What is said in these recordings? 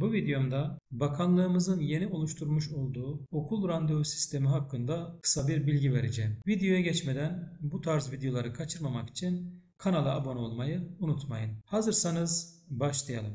Bu videomda bakanlığımızın yeni oluşturmuş olduğu okul randevu sistemi hakkında kısa bir bilgi vereceğim. Videoya geçmeden bu tarz videoları kaçırmamak için kanala abone olmayı unutmayın. Hazırsanız başlayalım.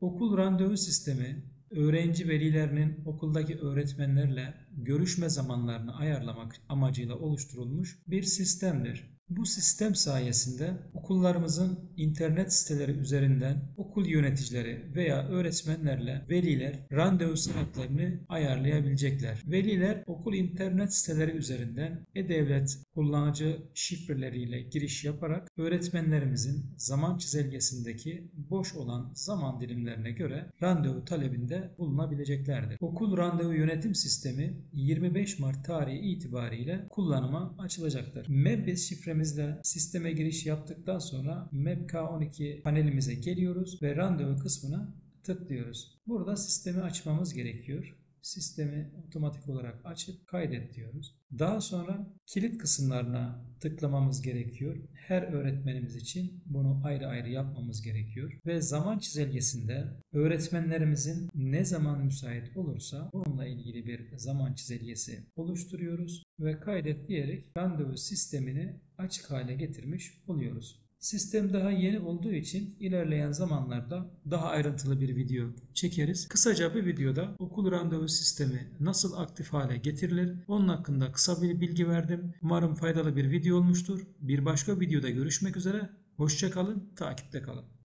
Okul randevu sistemi, öğrenci velilerinin okuldaki öğretmenlerle görüşme zamanlarını ayarlamak amacıyla oluşturulmuş bir sistemdir. Bu sistem sayesinde okullarımızın internet siteleri üzerinden okul yöneticileri veya öğretmenlerle veliler randevu saatlerini ayarlayabilecekler. Veliler okul internet siteleri üzerinden e-devlet kullanıcı şifreleriyle giriş yaparak öğretmenlerimizin zaman çizelgesindeki boş olan zaman dilimlerine göre randevu talebinde bulunabileceklerdir. Okul randevu yönetim sistemi 25 Mart tarihi itibariyle kullanıma açılacaktır. MEBBİS şifremiz sisteme giriş yaptıktan sonra MEBK12 panelimize geliyoruz ve randevu kısmına tıklıyoruz. Burada sistemi açmamız gerekiyor. Sistemi otomatik olarak açıp kaydet diyoruz. Daha sonra kilit kısımlarına tıklamamız gerekiyor. Her öğretmenimiz için bunu ayrı ayrı yapmamız gerekiyor. Ve zaman çizelgesinde öğretmenlerimizin ne zaman müsait olursa onunla ilgili bir zaman çizelgesi oluşturuyoruz. Ve kaydet diyerek randevu sistemini açık hale getirmiş oluyoruz. Sistem daha yeni olduğu için ilerleyen zamanlarda daha ayrıntılı bir video çekeriz. Kısaca bir videoda okul randevu sistemi nasıl aktif hale getirilir, onun hakkında kısa bir bilgi verdim. Umarım faydalı bir video olmuştur. Bir başka videoda görüşmek üzere. Hoşça kalın, takipte kalın.